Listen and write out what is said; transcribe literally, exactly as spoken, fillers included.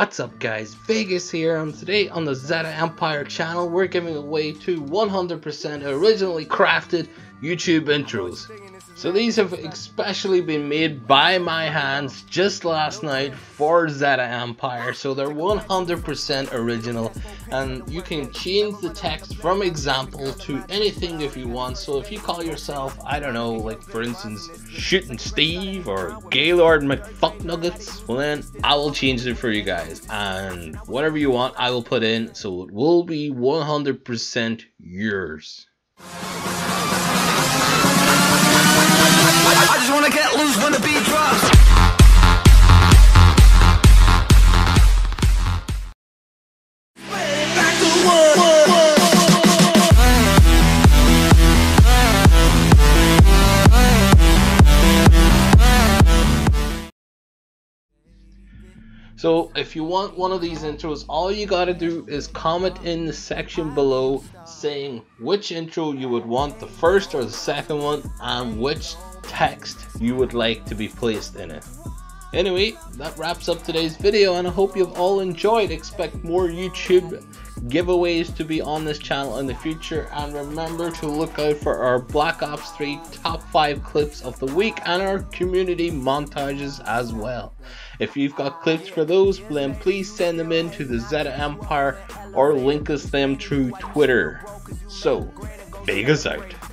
What's up guys, Vegas here, and today on the Zeta Empire channel we're giving away two one hundred percent originally crafted YouTube intros. So these have especially been made by my hands just last night for Zeta Empire, so they're one hundred percent original and you can change the text from example to anything if you want. So if you call yourself, I don't know, like for instance Shooting Steve or Gaylord McFucknuggets, well then I will change it for you guys and whatever you want I will put in, so it will be one hundred percent yours. I just wanna get loose when the beat drops. So if you want one of these intros, all you gotta do is comment in the section below saying which intro you would want, the first or the second one, and which text you would like to be placed in it. Anyway, that wraps up today's video and I hope you've all enjoyed. Expect more YouTube giveaways to be on this channel in the future, and remember to look out for our Black Ops three top five clips of the week and our community montages as well. If you've got clips for those, then please send them in to the Zeta Empire or link us them through Twitter. So Vegas out.